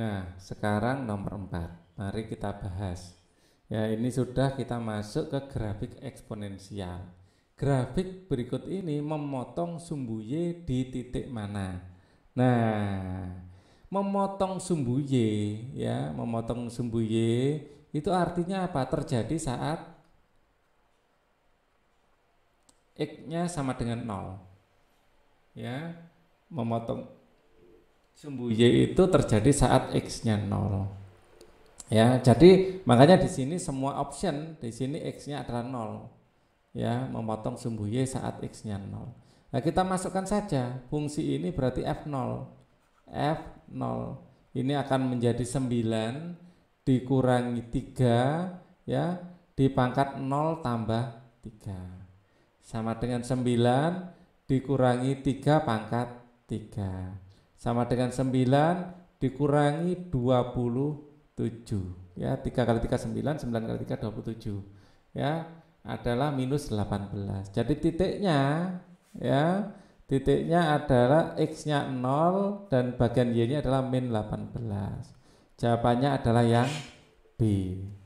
Nah, sekarang nomor 4. Mari kita bahas. Ya, ini sudah kita masuk ke grafik eksponensial. Grafik berikut ini memotong sumbu Y di titik mana? Nah, memotong sumbu Y, ya, memotong sumbu Y itu artinya apa? Terjadi saat X-nya sama dengan 0. Ya, memotong sumbu Y itu terjadi saat X-nya 0. Ya, jadi makanya di sini semua option di sini X-nya adalah 0. Ya, memotong sumbu Y saat X-nya 0. Nah, kita masukkan saja fungsi ini berarti F0. F0 ini akan menjadi 9 dikurangi 3 ya, dipangkat 0 tambah 3. Sama dengan 9 dikurangi 3 pangkat 3. Sama dengan 9 dikurangi 27 ya, 3 kali 3 9, 9 kali 3 27 ya, adalah minus 18. Jadi titiknya ya, titiknya adalah X-nya 0 dan bagian Y-nya adalah min 18. Jawabannya adalah yang B.